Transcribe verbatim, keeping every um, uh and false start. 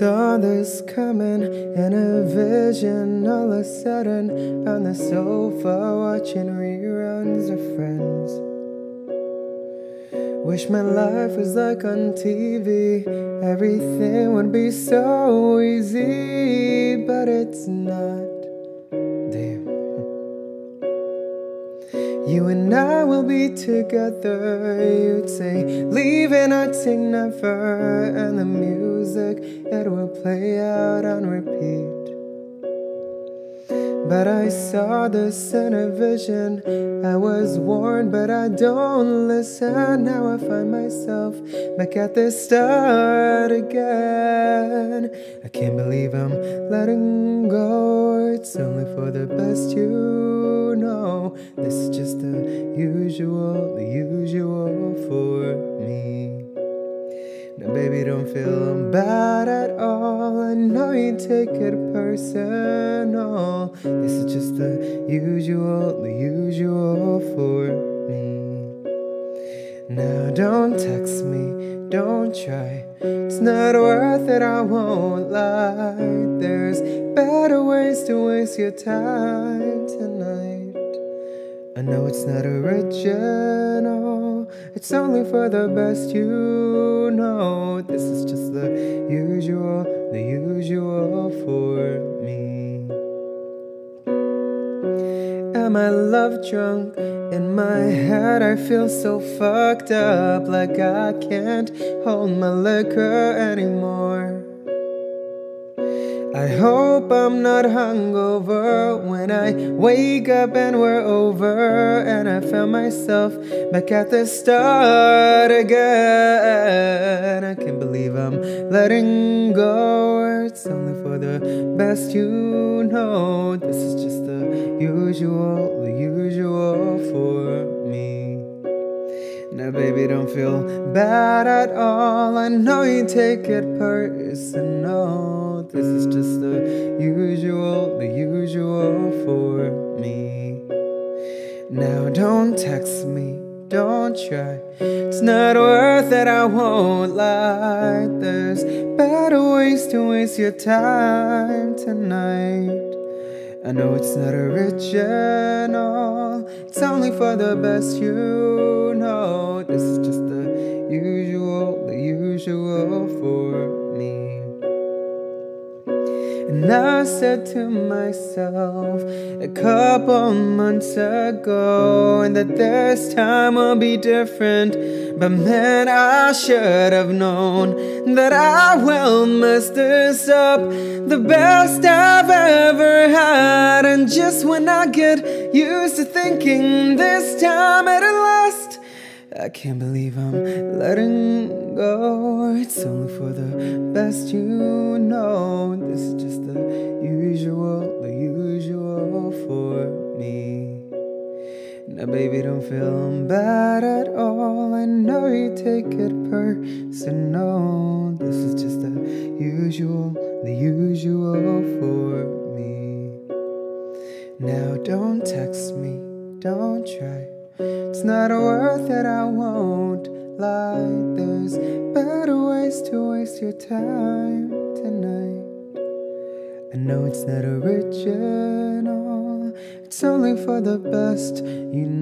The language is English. saw this coming, and a vision all of a sudden, on the sofa watching reruns of Friends. Wish my life was like on T V, everything would be so easy, but it's not. You and I will be together, you'd say leave and I'd say never, and the music, it will play out on repeat. But I saw this in a vision, I was warned but I don't listen. Now I find myself back at the start again. I can't believe I'm letting go, it's only for the best, you know. This is just the usual, the usual for me. Now baby, don't feel bad at all, I know you take it personal. This is just the usual, the usual for me. Now don't text me, don't try, it's not worth it, I won't lie. There's better ways to waste your time tonight. I know it's not original, it's only for the best, you know. This is just the usual, the usual for me. Am I love drunk? In my head I feel so fucked up, like I can't hold my liquor anymore. I hope I'm not hungover when I wake up and we're over, and I found myself back at the start again. I can't believe I'm letting go, it's only for the best, you know. This is just the usual, the usual for me. Now baby, don't feel bad at all, I know you take it personal. This is just the usual, the usual for me. Now don't text me, don't try, it's not worth it, I won't lie. There's better ways to waste your time tonight. I know it's not original, it's only for the best, you know. This is just the usual, the usual for me. And I said to myself a couple months ago, and that this time will be different, but man, I should have known that I will mess this up. The best I've ever had, and just when I get used to thinking this time it'll last, I can't believe I'm letting go, it's only for the best, you know. This is just the usual, the usual for me. Now baby, don't feel bad at all, I know you take it personal. This is just the usual, the usual for me. Now don't text me, don't try, it's not worth it, I won't lie. There's better ways to waste your time tonight. I know it's not original, it's only for the best, you know.